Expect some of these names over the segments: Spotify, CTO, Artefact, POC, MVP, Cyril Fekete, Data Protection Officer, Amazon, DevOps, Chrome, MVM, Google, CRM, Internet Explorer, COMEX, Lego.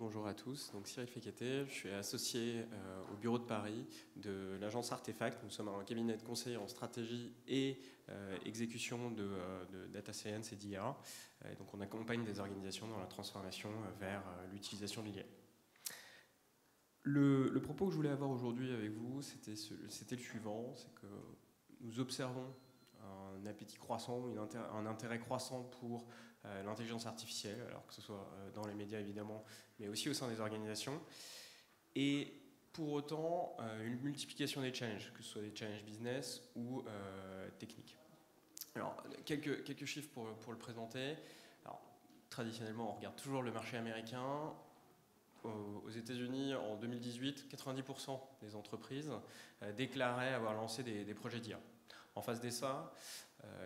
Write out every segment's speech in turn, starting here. bonjour à tous. Donc Cyril Fekete, je suis associé au bureau de Paris de l'agence Artefact. Nous sommes un cabinet de conseil en stratégie et exécution de data science et d'IA. Donc on accompagne des organisations dans la transformation vers l'utilisation de l'IA. Le propos que je voulais avoir aujourd'hui avec vous, c'était le suivant, c'est que nous observons un appétit croissant, un intérêt croissant pour l'intelligence artificielle, alors que ce soit dans les médias évidemment, mais aussi au sein des organisations. Et pour autant, une multiplication des challenges, que ce soit des challenges business ou techniques. Alors, quelques chiffres pour le présenter. Alors, traditionnellement, on regarde toujours le marché américain. Aux États-Unis, en 2018, 90% des entreprises déclaraient avoir lancé des projets d'IA. En face de ça,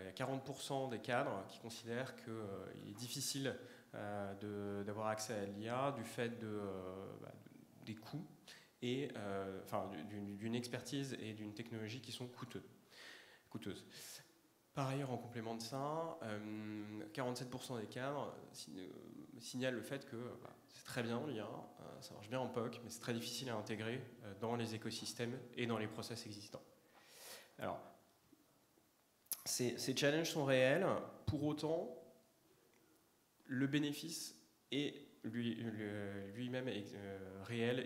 il y a 40% des cadres qui considèrent qu'il est difficile d'avoir accès à l'IA du fait des coûts, et, enfin, d'une expertise et d'une technologie qui sont coûteuses. Par ailleurs, en complément de ça, 47% des cadres signalent le fait que c'est très bien l'IA, ça marche bien en POC, mais c'est très difficile à intégrer dans les écosystèmes et dans les process existants. Alors, ces challenges sont réels, pour autant, le bénéfice est lui-même réel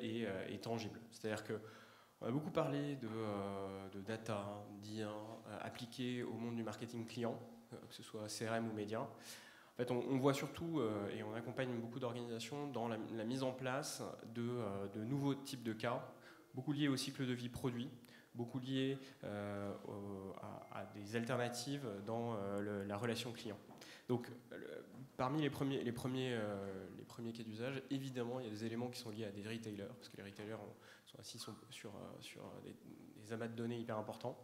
et tangible. C'est-à-dire qu'on a beaucoup parlé de data, d'IA, appliquée au monde du marketing client, que ce soit CRM ou médias. En fait, on voit surtout, et on accompagne beaucoup d'organisations, dans la mise en place de nouveaux types de cas, beaucoup liés au cycle de vie produit, beaucoup liés à des alternatives dans la relation client. Donc, parmi les premiers cas d'usage, évidemment, il y a des éléments qui sont liés à des retailers, parce que les retailers sont assis sur des amas de données hyper importants,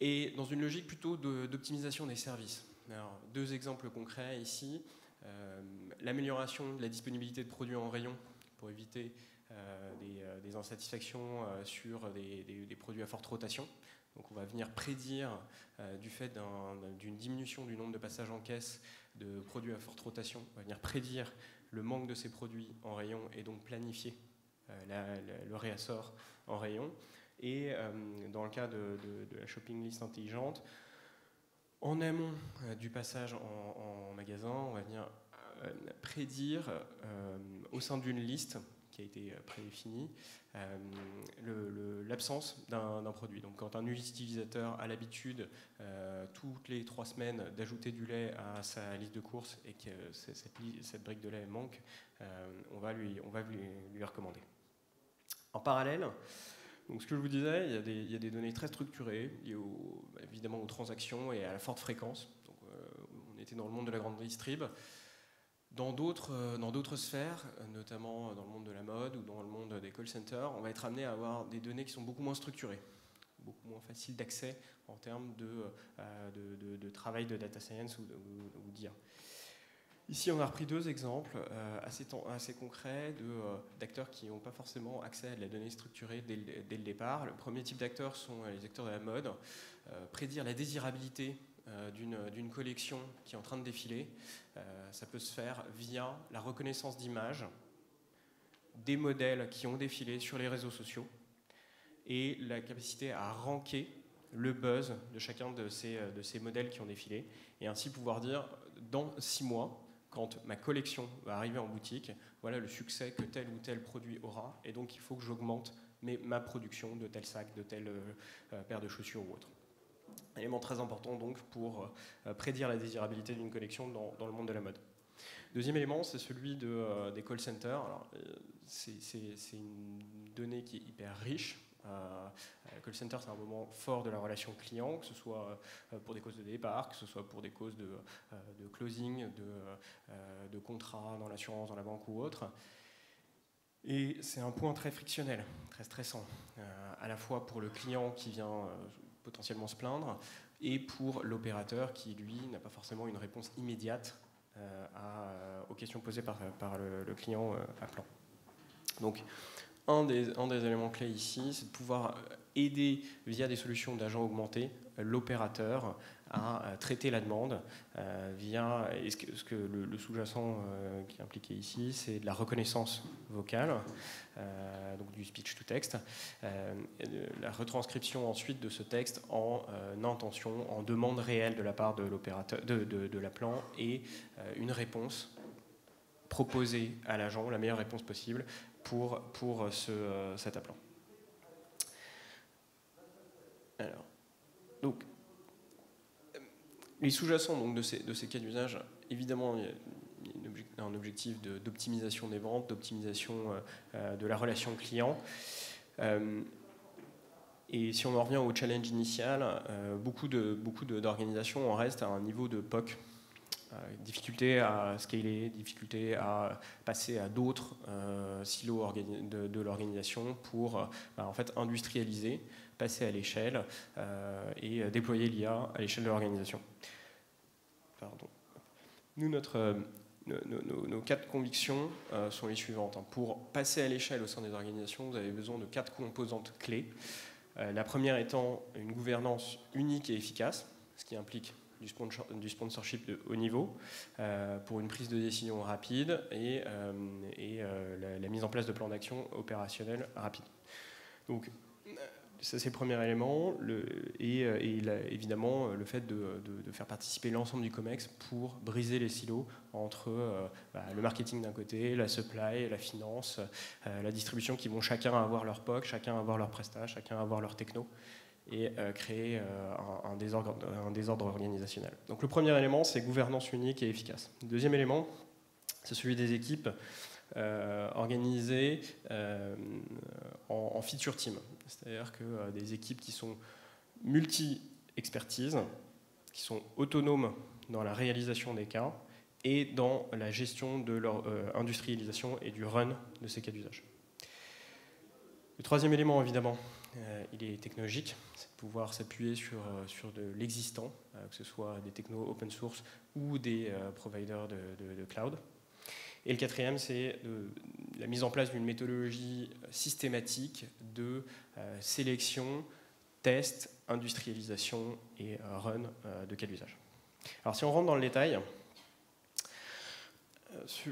et dans une logique plutôt d'optimisation des services. Alors, deux exemples concrets ici. L'amélioration de la disponibilité de produits en rayon pour éviter des insatisfactions sur des produits à forte rotation. Donc on va venir prédire, du fait d'une diminution du nombre de passages en caisse de produits à forte rotation, on va venir prédire le manque de ces produits en rayon et donc planifier le réassort en rayon. Et dans le cas de la shopping list intelligente, en amont du passage en magasin, on va venir prédire au sein d'une liste qui a été prédéfinie, l'absence d'un produit. Donc quand un utilisateur a l'habitude toutes les 3 semaines d'ajouter du lait à sa liste de courses et que cette brique de lait manque, on va lui recommander. En parallèle, donc ce que je vous disais, il y a des données très structurées, liées évidemment aux transactions et à la forte fréquence. Donc, on était dans le monde de la grande distrib. Dans d'autres sphères, notamment dans le monde de la mode ou dans le monde des call centers, on va être amené à avoir des données qui sont beaucoup moins structurées, beaucoup moins faciles d'accès en termes de travail de data science ou d'IA. Ici, on a repris 2 exemples assez concrets d'acteurs qui n'ont pas forcément accès à de la donnée structurée dès le départ. Le premier type d'acteurs sont les acteurs de la mode. Prédire la désirabilité d'une collection qui est en train de défiler, ça peut se faire via la reconnaissance d'images, des modèles qui ont défilé sur les réseaux sociaux et la capacité à ranker le buzz de chacun de ces modèles qui ont défilé et ainsi pouvoir dire dans 6 mois, quand ma collection va arriver en boutique, voilà le succès que tel ou tel produit aura et donc il faut que j'augmente ma production de tel sac, de telle paire de chaussures ou autre. Élément très important donc pour prédire la désirabilité d'une collection dans le monde de la mode. Deuxième élément, c'est celui des call centers. C'est une donnée qui est hyper riche. Le call center, c'est un moment fort de la relation client, que ce soit pour des causes de départ, que ce soit pour des causes de closing, de contrat dans l'assurance, dans la banque ou autre. Et c'est un point très frictionnel, très stressant, à la fois pour le client qui vient potentiellement se plaindre, et pour l'opérateur qui, lui, n'a pas forcément une réponse immédiate aux questions posées par le client appelant. Donc, un des éléments clés ici, c'est de pouvoir aider via des solutions d'agents augmentés l'opérateur à traiter la demande via, ce que le sous-jacent qui est impliqué ici, c'est de la reconnaissance vocale, donc du speech to text, la retranscription ensuite de ce texte en intention, en demande réelle de la part de l'opérateur, de l'appelant, et une réponse proposée à l'agent, la meilleure réponse possible pour cet appelant. Alors, donc, les sous-jacents de ces cas d'usage, évidemment, il y a un objectif d'optimisation des ventes, d'optimisation de la relation client. Et si on en revient au challenge initial, beaucoup d'organisations en restent à un niveau de POC. Difficulté à scaler, difficulté à passer à d'autres silos de l'organisation pour en fait industrialiser, passer à l'échelle et déployer l'IA à l'échelle de l'organisation. Nous, nos quatre convictions sont les suivantes. Pour passer à l'échelle au sein des organisations, vous avez besoin de 4 composantes clés. La première étant une gouvernance unique et efficace, ce qui implique du sponsorship de haut niveau pour une prise de décision rapide et la mise en place de plans d'action opérationnels rapides. Donc, ça c'est le premier élément, évidemment le fait de faire participer l'ensemble du COMEX pour briser les silos entre le marketing d'un côté, la supply, la finance, la distribution, qui vont chacun avoir leur POC, chacun avoir leur presta, chacun avoir leur techno, et créer un désordre organisationnel. Donc le premier élément, c'est gouvernance unique et efficace. Le deuxième élément, c'est celui des équipes organisées en feature team. C'est-à-dire que des équipes qui sont multi-expertises, qui sont autonomes dans la réalisation des cas et dans la gestion de leur industrialisation et du run de ces cas d'usage. Le troisième élément, évidemment, il est technologique, c'est de pouvoir s'appuyer sur de l'existant, que ce soit des technos open source ou des providers de cloud. Et le quatrième, c'est la mise en place d'une méthodologie systématique de sélection, test, industrialisation et run de cas d'usage. Alors si on rentre dans le détail,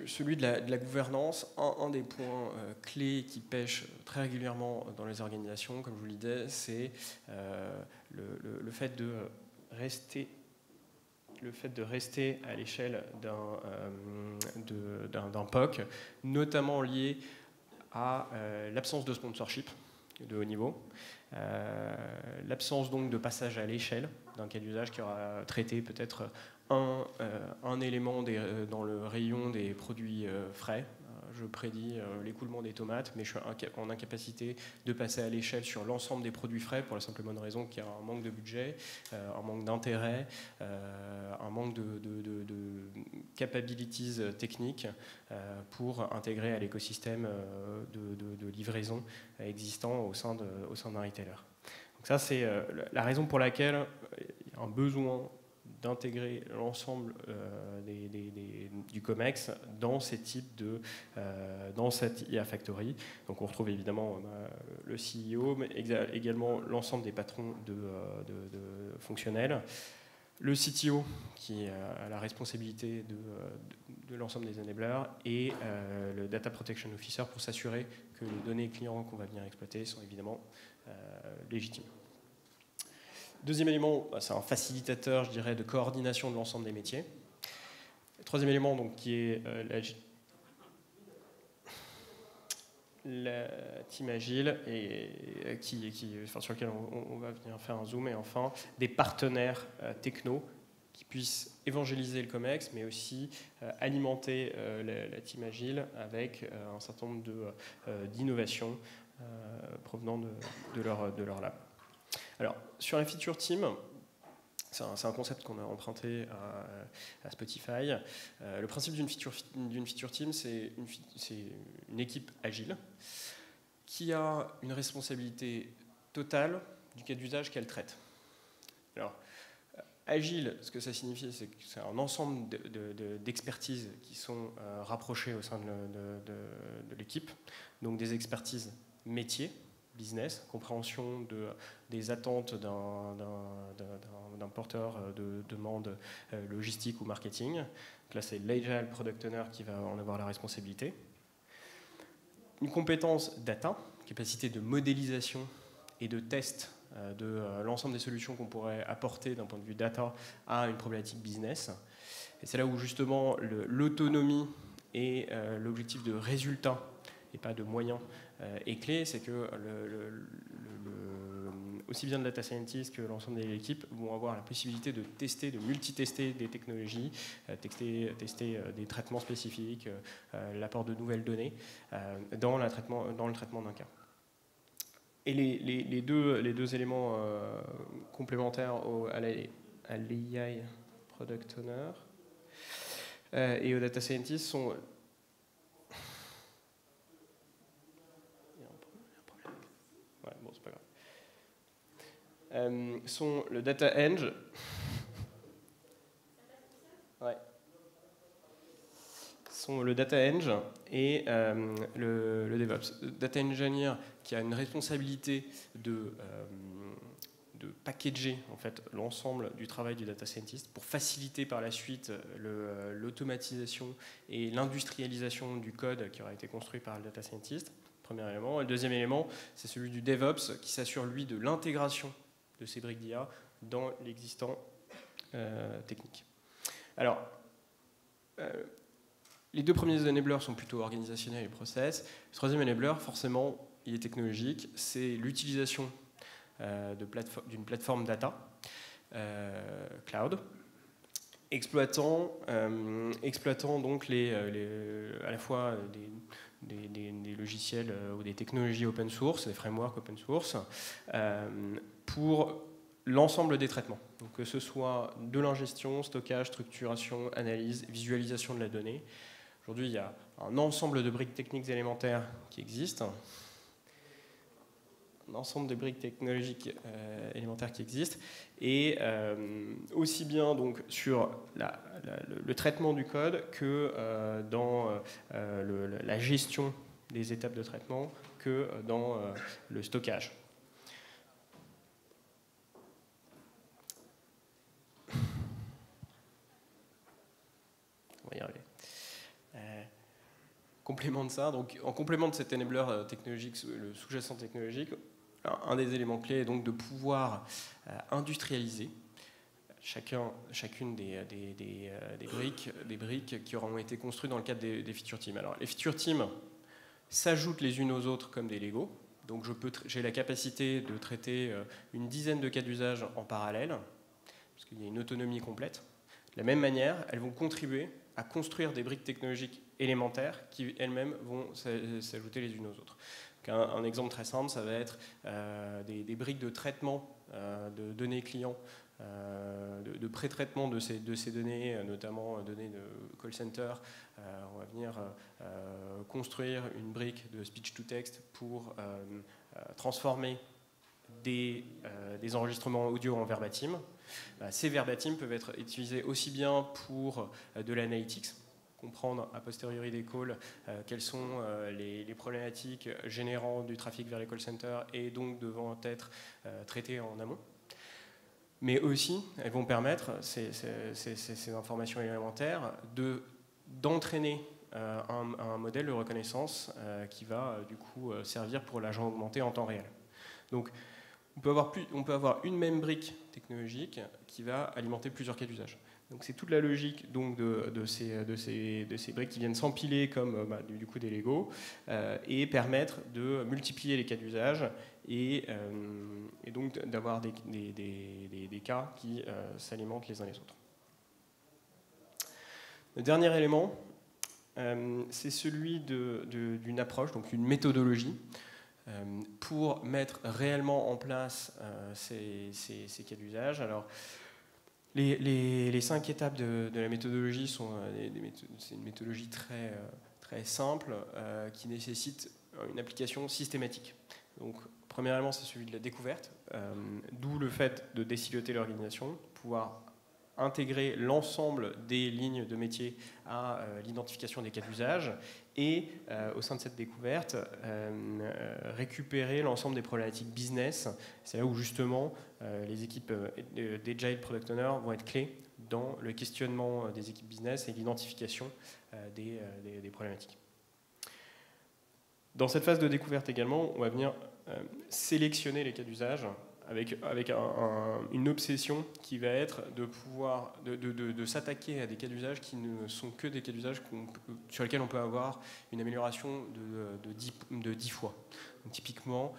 celui de la gouvernance, un des points clés qui pêche très régulièrement dans les organisations, comme je vous le disais, c'est le fait de rester à l'échelle d'un POC, notamment lié à l'absence de sponsorship de haut niveau, l'absence donc de passage à l'échelle d'un cas d'usage qui aura traité peut-être un élément dans le rayon des produits frais. Je prédis l'écoulement des tomates, mais je suis en incapacité de passer à l'échelle sur l'ensemble des produits frais pour la simple et bonne raison qu'il y a un manque de budget, un manque d'intérêt, un manque de capabilities techniques pour intégrer à l'écosystème de livraison existant au sein d'un retailer. Donc ça, c'est la raison pour laquelle il y a un besoin d'intégrer l'ensemble du COMEX dans ces types dans cette IA Factory. Donc on retrouve évidemment le CEO, mais également l'ensemble des patrons de fonctionnels, le CTO qui a la responsabilité de l'ensemble des enablers, et le Data Protection Officer pour s'assurer que les données clients qu'on va venir exploiter sont évidemment légitimes. Deuxième élément, c'est un facilitateur, je dirais, de coordination de l'ensemble des métiers. Troisième élément, donc, qui est la team agile, et sur lequel on va venir faire un zoom, et enfin, des partenaires techno qui puissent évangéliser le COMEX, mais aussi alimenter la team agile avec un certain nombre d'innovations provenant de leur lab. Alors, sur la feature team, c'est un concept qu'on a emprunté à Spotify. Le principe d'une feature team, c'est une équipe agile qui a une responsabilité totale du cas d'usage qu'elle traite. Alors, agile, ce que ça signifie, c'est que c'est un ensemble d'expertises qui sont rapprochées au sein de l'équipe, donc des expertises métiers, business, compréhension des attentes d'un porteur de demande logistique ou marketing. Donc là, c'est l'Agile Product Owner qui va en avoir la responsabilité. Une compétence data, capacité de modélisation et de test de l'ensemble des solutions qu'on pourrait apporter d'un point de vue data à une problématique business. Et c'est là où justement l'autonomie et l'objectif de résultat et pas de moyens est clé, c'est que aussi bien le data scientist que l'ensemble de l'équipe vont avoir la possibilité de tester, de multitester des technologies, tester des traitements spécifiques, l'apport de nouvelles données dans le traitement d'un cas. Et les deux éléments complémentaires à l'AI Product Owner et au Data Scientist sont... Ouais, bon, c'est pas grave. Sont le Data Eng... Ouais. Sont le Data Eng et le DevOps. Data Engineer qui a une responsabilité de packager en fait, l'ensemble du travail du data scientist pour faciliter par la suite l'automatisation et l'industrialisation du code qui aura été construit par le data scientist, premier élément. Et le deuxième élément, c'est celui du DevOps qui s'assure lui de l'intégration de ces briques d'IA dans l'existant technique. Alors, les deux premiers enablers sont plutôt organisationnels et process. Le troisième enabler, forcément, il est technologique, c'est l'utilisation d'une plateforme data, cloud, exploitant donc à la fois des logiciels ou des technologies open source, des frameworks open source, pour l'ensemble des traitements. Donc, que ce soit de l'ingestion, stockage, structuration, analyse, visualisation de la donnée. Aujourd'hui, il y a un ensemble de briques techniques élémentaires qui existent, un ensemble de briques technologiques élémentaires qui existent, et aussi bien donc, sur le traitement du code que dans la gestion des étapes de traitement que dans le stockage. On va y arriver. Complément de ça, donc, en complément de cet enabler technologique, le sous-jacent technologique, un des éléments clés est donc de pouvoir industrialiser chacune des briques qui auront été construites dans le cadre des feature teams. Alors, les feature teams s'ajoutent les unes aux autres comme des Lego. Donc, j'ai la capacité de traiter une dizaine de cas d'usage en parallèle, parce qu'il y a une autonomie complète. De la même manière, elles vont contribuer à construire des briques technologiques élémentaires qui, elles-mêmes, vont s'ajouter les unes aux autres. Un exemple très simple, ça va être des briques de traitement de données clients, de pré-traitement de ces données, notamment données de call center. On va venir construire une brique de speech-to-text pour transformer des enregistrements audio en verbatim. Ces verbatim peuvent être utilisés aussi bien pour de l'analytics, comprendre a posteriori des calls quelles sont les problématiques générant du trafic vers les call centers et donc devant être traitées en amont. Mais aussi, elles vont permettre, ces informations élémentaires, d'entraîner un modèle de reconnaissance qui va du coup servir pour l'agent augmenté en temps réel. Donc, on peut avoir une même brique technologique qui va alimenter plusieurs cas d'usage. Donc c'est toute la logique donc, de ces briques qui viennent s'empiler comme du coup des Lego et permettre de multiplier les cas d'usage et donc d'avoir des cas qui s'alimentent les uns les autres. Le dernier élément, c'est celui d'une approche, donc une méthodologie, pour mettre réellement en place ces cas d'usage. Alors, les cinq étapes de la méthodologie sont une méthodologie très simple qui nécessite une application systématique. Donc, premièrement, c'est celui de la découverte, d'où le fait de désiloter l'organisation, pouvoir intégrer l'ensemble des lignes de métier à l'identification des cas d'usage et au sein de cette découverte récupérer l'ensemble des problématiques business. C'est là où justement les équipes d'Agile Product Owner vont être clés dans le questionnement des équipes business et l'identification des problématiques. Dans cette phase de découverte également, on va venir sélectionner les cas d'usage avec une obsession qui va être de pouvoir s'attaquer à des cas d'usage qui ne sont que des cas d'usage sur lesquels on peut avoir une amélioration de 10 fois. Donc, typiquement,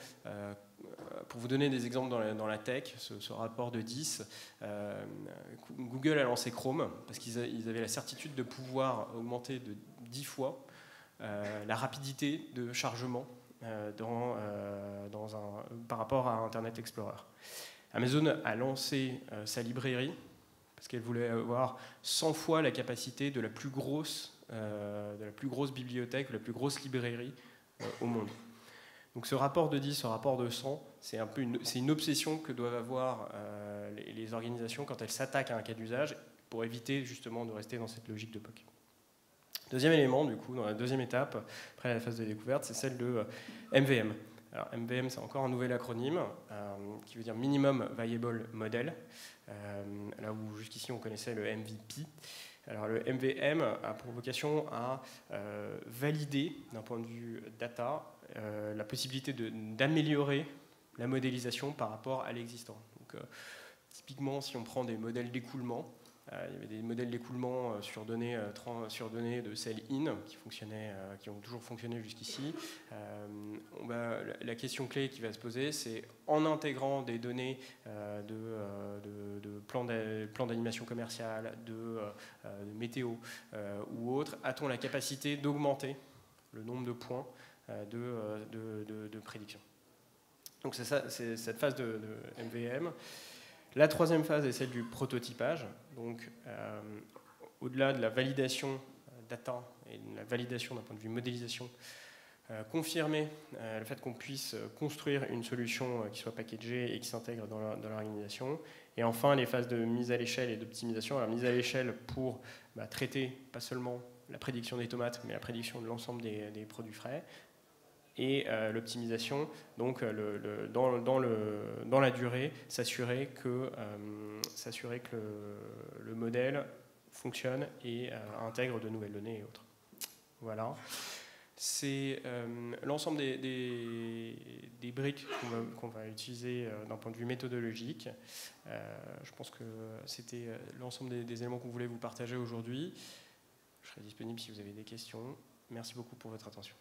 pour vous donner des exemples dans la tech, ce rapport de 10, Google a lancé Chrome parce qu'ils avaient la certitude de pouvoir augmenter de 10 fois la rapidité de chargement par rapport à Internet Explorer. Amazon a lancé sa librairie parce qu'elle voulait avoir 100 fois la capacité de la plus grosse bibliothèque, la plus grosse librairie au monde. Donc ce rapport de 10, ce rapport de 100, c'est une obsession que doivent avoir les organisations quand elles s'attaquent à un cas d'usage pour éviter justement de rester dans cette logique de POC. Deuxième élément, du coup, dans la deuxième étape, après la phase de découverte, c'est celle de MVM. Alors, MVM, c'est encore un nouvel acronyme qui veut dire Minimum Viable Model, là où jusqu'ici on connaissait le MVP. Alors, le MVM a pour vocation à valider, d'un point de vue data, la possibilité d'améliorer la modélisation par rapport à l'existant. Donc, typiquement, si on prend des modèles d'écoulement, il y avait des modèles d'écoulement sur données de sell-in qui ont toujours fonctionné jusqu'ici. La question clé qui va se poser, c'est en intégrant des données de plan d'animation commerciale, de météo ou autre, a-t-on la capacité d'augmenter le nombre de points de prédiction? Donc c'est ça, c'est cette phase de MVM. La troisième phase est celle du prototypage. Donc, au-delà de la validation data et de la validation d'un point de vue modélisation, confirmer le fait qu'on puisse construire une solution qui soit packagée et qui s'intègre dans l'organisation. Et enfin, les phases de mise à l'échelle et d'optimisation. Alors, mise à l'échelle pour traiter pas seulement la prédiction des tomates, mais la prédiction de l'ensemble des produits frais. Et l'optimisation, donc dans la durée, s'assurer que le modèle fonctionne et intègre de nouvelles données et autres. Voilà. C'est l'ensemble des briques qu'on va utiliser d'un point de vue méthodologique. Je pense que c'était l'ensemble des éléments qu'on voulait vous partager aujourd'hui. Je serai disponible si vous avez des questions. Merci beaucoup pour votre attention.